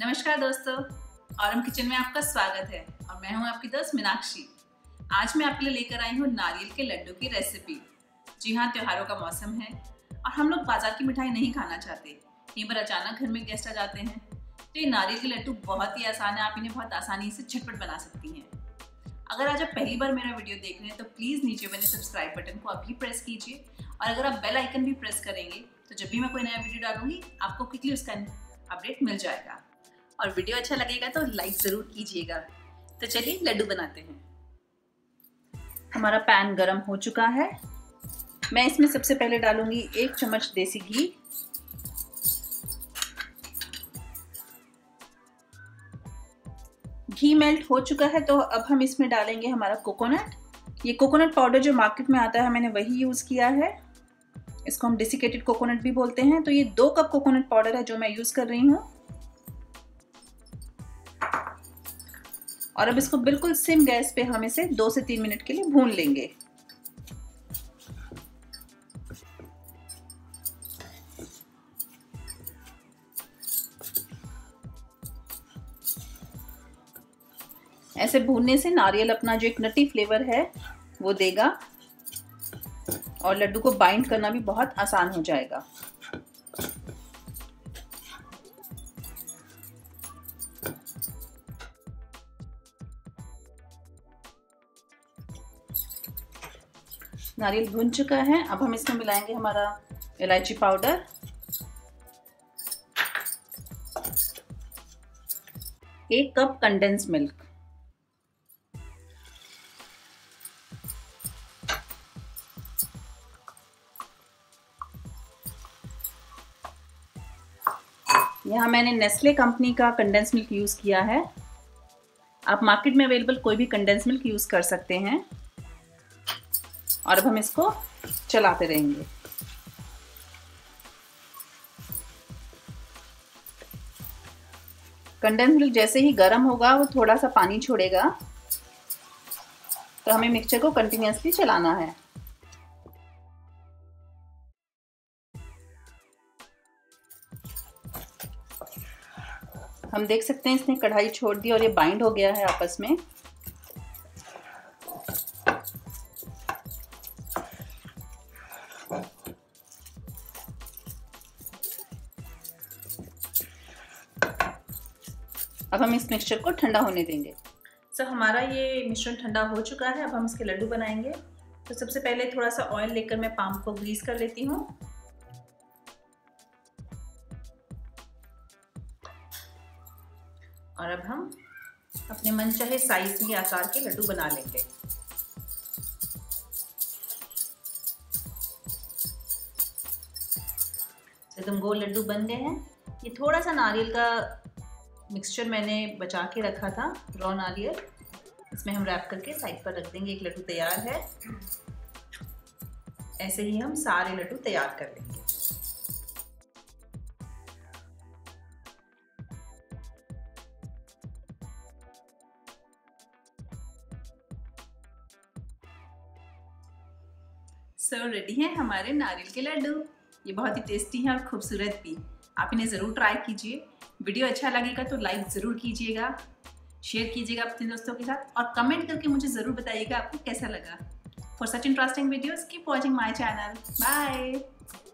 नमस्कार दोस्तों, Aurum kitchen में आपका स्वागत है और मैं हूं आपकी दोस्त मीनाक्षी। आज मैं आपके लिए लेकर आई हूं नारियल के लड्डू की रेसिपी। जी हाँ, त्योहारों का मौसम है और हम लोग बाजार की मिठाई नहीं खाना चाहते। कहीं पर अचानक घर में गेस्ट आ जाते हैं तो ये नारियल के लड्डू बहुत ही आसान है। आप इन्हें बहुत आसानी से झटपट बना सकती हैं। अगर आज आप पहली बार मेरा वीडियो देख रहे हैं तो प्लीज़ नीचे बने सब्सक्राइब बटन को अभी प्रेस कीजिए और अगर आप बेल आइकन भी प्रेस करेंगे तो जब भी मैं कोई नया वीडियो डालूंगी आपको क्विकली उसका अपडेट मिल जाएगा। और वीडियो अच्छा लगेगा तो लाइक ज़रूर कीजिएगा। तो चलिए लड्डू बनाते हैं। हमारा पैन गरम हो चुका है। मैं इसमें सबसे पहले डालूंगी 1 चम्मच देसी घी। घी मेल्ट हो चुका है तो अब हम इसमें डालेंगे हमारा कोकोनट। ये कोकोनट पाउडर जो मार्केट में आता है मैंने वही यूज़ किया है। इसको हम डेसिकेटेड कोकोनट भी बोलते हैं। तो ये 2 कप कोकोनट पाउडर है जो मैं यूज़ कर रही हूँ। और अब इसको बिल्कुल सिम गैस पे हम इसे 2 से 3 मिनट के लिए भून लेंगे। ऐसे भूनने से नारियल अपना जो एक नटी फ्लेवर है वो देगा और लड्डू को बाइंड करना भी बहुत आसान हो जाएगा। नारियल भून चुका है। अब हम इसमें मिलाएंगे हमारा इलायची पाउडर। एक कप कंडेंस मिल्क। यहाँ मैंने नेस्ले कंपनी का कंडेंस मिल्क यूज़ किया है। आप मार्केट में अवेलेबल कोई भी कंडेंस मिल्क यूज़ कर सकते हैं। और अब हम इसको चलाते रहेंगे। कंडेंस मिल्क जैसे ही गर्म होगा वो थोड़ा सा पानी छोड़ेगा तो हमें मिक्सचर को कंटिन्यूअसली चलाना है। हम देख सकते हैं इसने कढ़ाई छोड़ दी और ये बाइंड हो गया है आपस में। अब हम इस मिक्सचर को ठंडा होने देंगे। सो हमारा ये मिश्रण ठंडा हो चुका है। अब हम इसके लड्डू बनाएंगे। तो सबसे पहले थोड़ा सा ऑयल लेकर मैं पाम को ग्रीस कर लेती हूँ। और अब हम अपने मनचाहे साइज में आकार के लड्डू बना लेंगे। एकदम गोल लड्डू बन गए हैं। ये थोड़ा सा नारियल का मिक्सचर मैंने बचा के रखा था, रॉ नारियल। इसमें हम रैप करके साइड पर रख देंगे। एक लड्डू तैयार है। ऐसे ही हम सारे लड्डू तैयार कर लेंगे। सो रेडी हैं हमारे नारियल के लड्डू। ये बहुत ही टेस्टी हैं और खूबसूरत भी। आप इन्हें ज़रूर ट्राई कीजिए। वीडियो अच्छा लगेगा तो लाइक ज़रूर कीजिएगा, शेयर कीजिएगा अपने दोस्तों के साथ और कमेंट करके मुझे ज़रूर बताइएगा आपको कैसा लगा। For such interesting videos keep watching my channel. Bye.